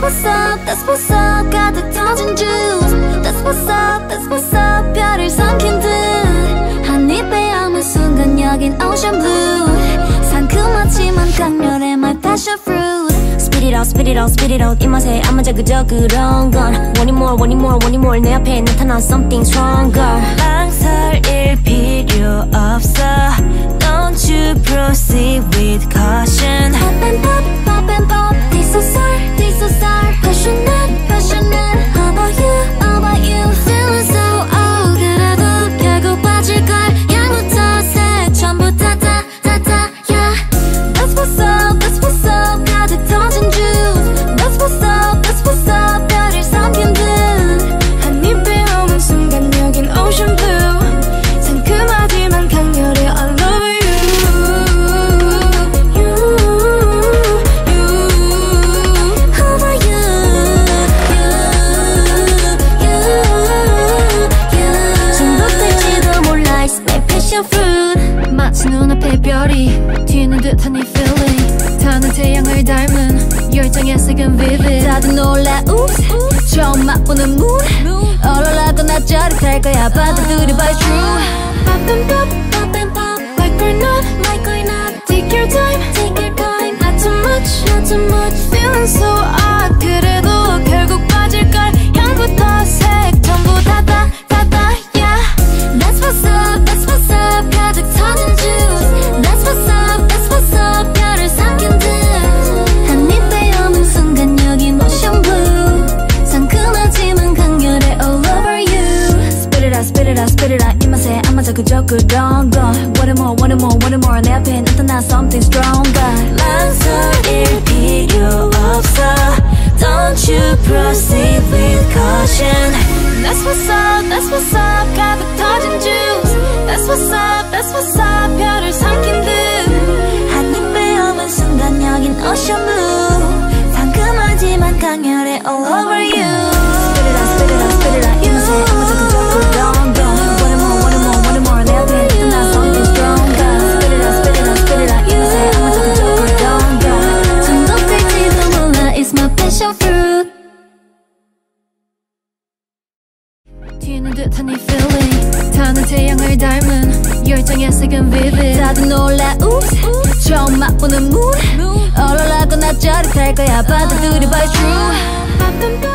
that's what's up 가득 터진 juice that's what's up 별을 삼킨 듯 한 입에 아무 순간 여긴 ocean blue 상큼하지만 강렬해 my passion fruit spit it out spit it out spit it out 이 맛에 안 맞아 그저 그런 건 wanting more wanting more wanting more 내 앞에 나타나 something stronger 망설일 필요 없어 don't you proceed with caution pop and pop pop and pop taste so sour passionate passionate how about you feeling so oh 그래도 결국 빠질걸 향부터 새 전부 타타 타타 yeah that's what's up 가득 터진 juice that's what's up 별을 삼킨 듯 한 입에 오는 순간 여긴 ocean blue 상큼하지만 강렬해 I love you 눈앞에 별이 튀는 듯한 이 feeling 타는 태양을 닮은 열정의 색은 vivid 다들 놀라운 처음 맛보는 mood 얼얼하고 나 짜릿할 거야 받아들여 by true Pop and pop like or not take your time Not too much, not too much Feeling so odd 그래도 결국 빠질걸 향부터 색 전부 다 다 yeah that's what's up 가득 터진 그저 그런 건 What more, what more, what more 내 앞에 나타나 something stronger 망설일 필요 없어 Don't you proceed with caution that's what's up 가득 터진 juice that's what's up 별을 삼킨 듯 한 입에 오는 순간 여긴 ocean blue 상큼하지만 강렬해 all over you Spit it out, spit it out, spit it out 이 맛에 아마도 그저 그런 건 Passion fruit 튀는 듯한 이 feeling 타는 태양을 닮은 열정의 색은 vivid 다들 놀라운 처음 맛보는 mood 얼얼하고 나 짜릿할 거야 받아들여 by true